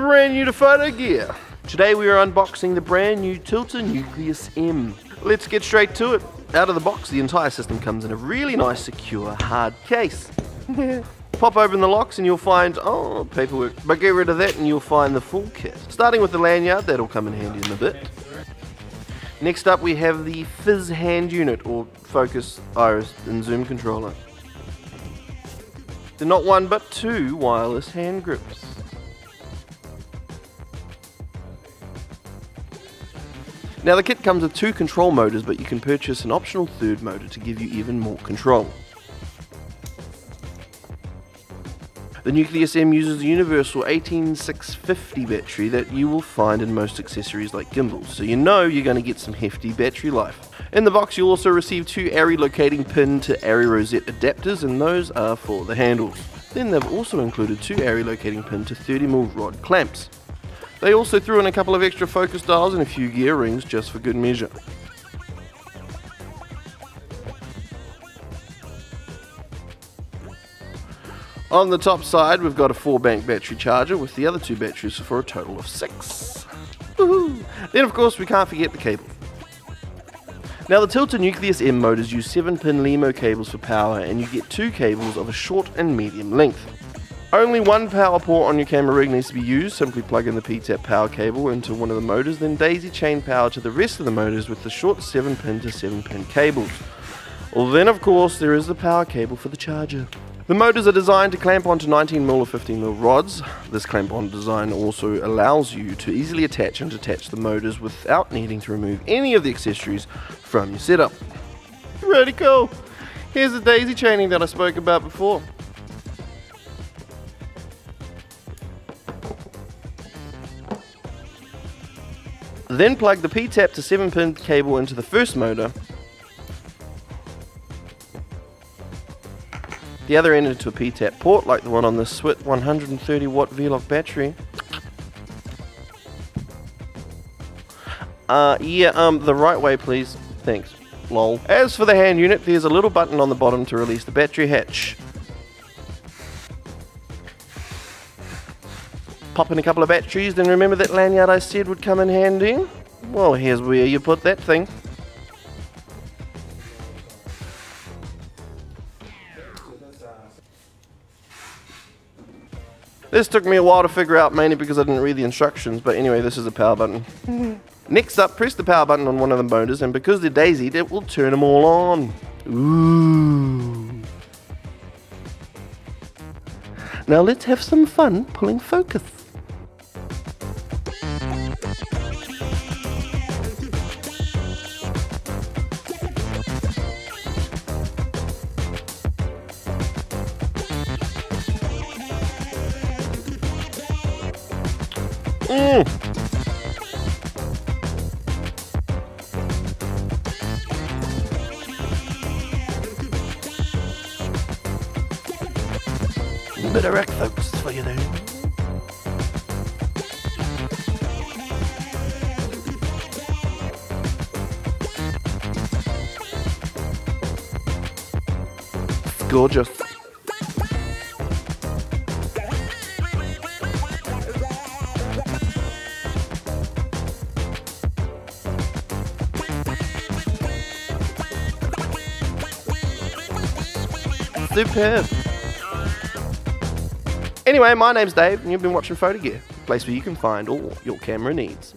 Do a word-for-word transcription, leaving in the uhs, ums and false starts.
brand new to photo gear. Today we are unboxing the brand new Tilta Nucleus M. Let's get straight to it. Out of the box, the entire system comes in a really nice, secure, hard case. Pop open the locks and you'll find, oh, paperwork. But get rid of that and you'll find the full kit. Starting with the lanyard, that'll come in handy in a bit. Next up we have the Fizz hand unit, or focus, iris and zoom controller. They're not one but two wireless hand grips. Now the kit comes with two control motors, but you can purchase an optional third motor to give you even more control. The Nucleus M uses a universal eighteen six fifty battery that you will find in most accessories like gimbals, so you know you're going to get some hefty battery life. In the box you'll also receive two ARRI locating pin to ARRI rosette adapters, and those are for the handles. Then they've also included two ARRI locating pin to thirty millimeter rod clamps. They also threw in a couple of extra focus dials and a few gear rings just for good measure. On the top side, we've got a four bank battery charger with the other two batteries for a total of six. Woohoo! Then of course we can't forget the cable. Now the Tilta Nucleus M motors use seven pin LEMO cables for power, and you get two cables of a short and medium length. Only one power port on your camera rig needs to be used. Simply plug in the P tap power cable into one of the motors, then daisy chain power to the rest of the motors with the short seven pin to seven pin cables. Well, then of course there is the power cable for the charger. The motors are designed to clamp onto nineteen millimeter or fifteen millimeter rods. This clamp-on design also allows you to easily attach and detach the motors without needing to remove any of the accessories from your setup. Pretty cool! Here's the daisy chaining that I spoke about before. Then plug the P tap to seven pin cable into the first motor, the other end into a P tap port like the one on the SWIT one hundred thirty watt V lock battery. Uh, yeah, um, the right way please. Thanks. Lol. As for the hand unit, there's a little button on the bottom to release the battery hatch. Pop in a couple of batteries, then remember that lanyard I said would come in handy? Well, here's where you put that thing. This took me a while to figure out, mainly because I didn't read the instructions, but anyway, this is the power button. Next up, press the power button on one of the motors, and because they're daisied, it will turn them all on. Ooh. Now let's have some fun pulling focus. Mm. Bit of rack folks for you there. It's gorgeous. Superb. Anyway, my name's Dave and you've been watching Photo Gear, a place where you can find all your camera needs.